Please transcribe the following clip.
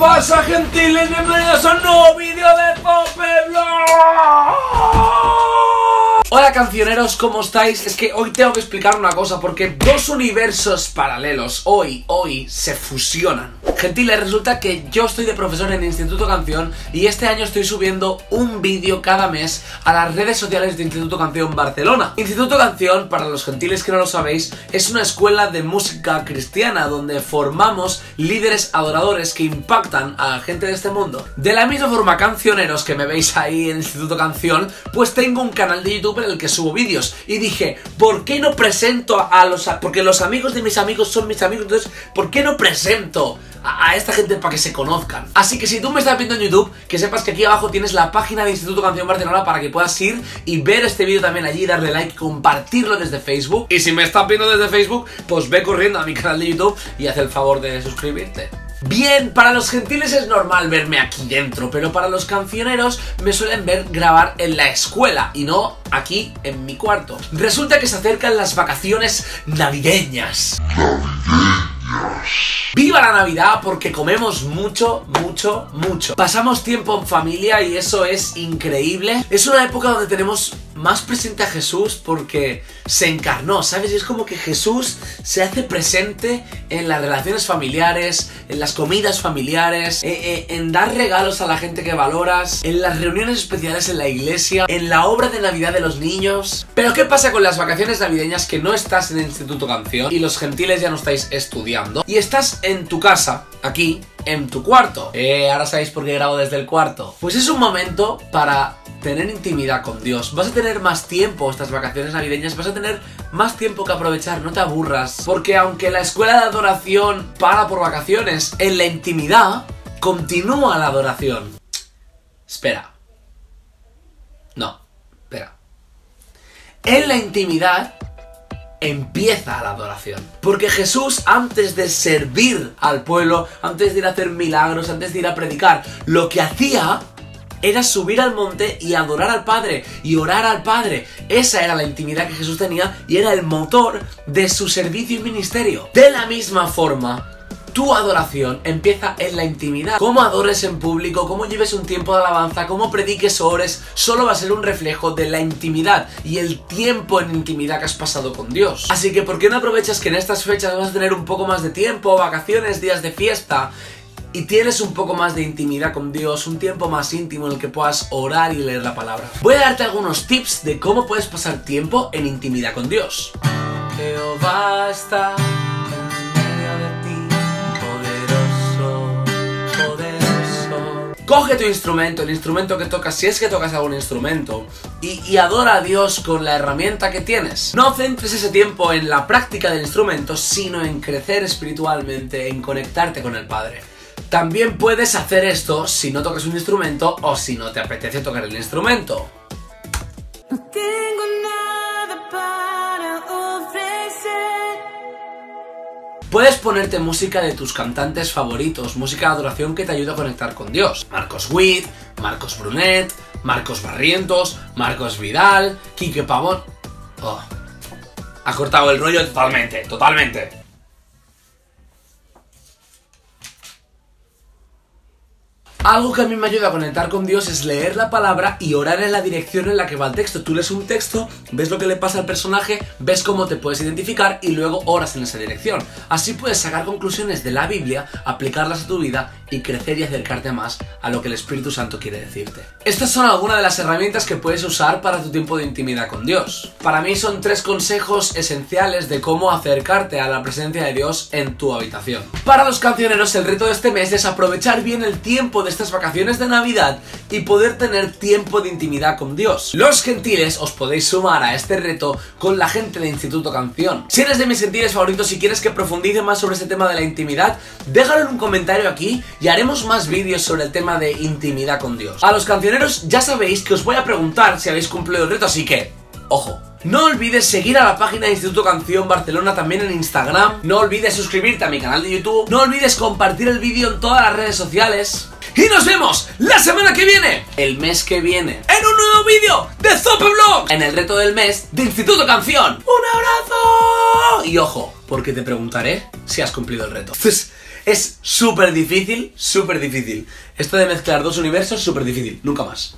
pasa, gentiles? Bienvenidos a un nuevo vídeo de Popevlog. Hola cancioneros, ¿cómo estáis? Es que hoy tengo que explicar una cosa, porque dos universos paralelos hoy se fusionan. Gentiles, resulta que yo estoy de profesor en Instituto CanZion y este año estoy subiendo un vídeo cada mes a las redes sociales de Instituto CanZion Barcelona. Instituto CanZion, para los gentiles que no lo sabéis, es una escuela de música cristiana donde formamos líderes adoradores que impactan a la gente de este mundo. De la misma forma, cancioneros que me veis ahí en Instituto CanZion, pues tengo un canal de YouTube en el que subo vídeos y dije, ¿por qué no presento a porque los amigos de mis amigos son mis amigos, entonces, ¿por qué no presento a esta gente para que se conozcan? Así que si tú me estás viendo en YouTube, que sepas que aquí abajo tienes la página de Instituto CanZion Barcelona para que puedas ir y ver este vídeo también allí, darle like, compartirlo desde Facebook. Y si me estás viendo desde Facebook, pues ve corriendo a mi canal de YouTube y haz el favor de suscribirte. Bien, para los gentiles es normal verme aquí dentro, pero para los cancioneros me suelen ver grabar en la escuela y no aquí en mi cuarto. Resulta que se acercan las vacaciones navideñas. ¡Viva la Navidad! Porque comemos mucho, mucho, mucho. Pasamos tiempo en familia y eso es increíble. Es una época donde tenemos más presente a Jesús porque se encarnó, ¿sabes? Y es como que Jesús se hace presente en las relaciones familiares, en las comidas familiares, en dar regalos a la gente que valoras, en las reuniones especiales en la iglesia, en la obra de Navidad de los niños. Pero ¿qué pasa con las vacaciones navideñas que no estás en el Instituto CanZion y los gentiles ya no estáis estudiando y estás en tu casa, aquí, en tu cuarto? Ahora sabéis por qué grabo desde el cuarto. Pues es un momento para tener intimidad con Dios. Vas a tener más tiempo estas vacaciones navideñas, vas a tener más tiempo que aprovechar, no te aburras. Porque aunque la escuela de adoración para por vacaciones, en la intimidad continúa la adoración. Espera. No, espera. En la intimidad empieza la adoración. Porque Jesús, antes de servir al pueblo, antes de ir a hacer milagros, antes de ir a predicar, lo que hacía era subir al monte y adorar al Padre y orar al Padre. Esa era la intimidad que Jesús tenía y era el motor de su servicio y ministerio. De la misma forma, tu adoración empieza en la intimidad. Cómo adores en público, cómo lleves un tiempo de alabanza, cómo prediques o ores, solo va a ser un reflejo de la intimidad y el tiempo en intimidad que has pasado con Dios. Así que ¿por qué no aprovechas que en estas fechas vas a tener un poco más de tiempo, vacaciones, días de fiesta, y tienes un poco más de intimidad con Dios, un tiempo más íntimo en el que puedas orar y leer la palabra? Voy a darte algunos tips de cómo puedes pasar tiempo en intimidad con Dios. Jehová está Coge tu instrumento, el instrumento que tocas, si es que tocas algún instrumento, y adora a Dios con la herramienta que tienes. No centres ese tiempo en la práctica del instrumento, sino en crecer espiritualmente, en conectarte con el Padre. También puedes hacer esto si no tocas un instrumento o si no te apetece tocar el instrumento. No tengo nada para ofrecer. Puedes ponerte música de tus cantantes favoritos, música de adoración que te ayuda a conectar con Dios. Marcos Witt, Marcos Brunet, Marcos Barrientos, Marcos Vidal, Quique Pavón. Oh, ha cortado el rollo totalmente, totalmente. Algo que a mí me ayuda a conectar con Dios es leer la palabra y orar en la dirección en la que va el texto. Tú lees un texto, ves lo que le pasa al personaje, ves cómo te puedes identificar y luego oras en esa dirección. Así puedes sacar conclusiones de la Biblia, aplicarlas a tu vida y crecer y acercarte más a lo que el Espíritu Santo quiere decirte. Estas son algunas de las herramientas que puedes usar para tu tiempo de intimidad con Dios. Para mí son tres consejos esenciales de cómo acercarte a la presencia de Dios en tu habitación. Para los cancioneros, el reto de este mes es aprovechar bien el tiempo de estas vacaciones de Navidad y poder tener tiempo de intimidad con Dios. Los gentiles os podéis sumar a este reto con la gente de Instituto CanZion. Si eres de mis gentiles favoritos y quieres que profundice más sobre este tema de la intimidad, déjalo en un comentario aquí y haremos más vídeos sobre el tema de intimidad con Dios. A los cancioneros ya sabéis que os voy a preguntar si habéis cumplido el reto, así que, ojo. No olvides seguir a la página de Instituto CanZion Barcelona también en Instagram. No olvides suscribirte a mi canal de YouTube. No olvides compartir el vídeo en todas las redes sociales. Y nos vemos la semana que viene, el mes que viene, en un nuevo vídeo de Popevlog, en el reto del mes de Instituto CanZion. ¡Un abrazo! Y ojo, porque te preguntaré si has cumplido el reto. Es súper difícil, súper difícil. Esto de mezclar dos universos, súper difícil. Nunca más.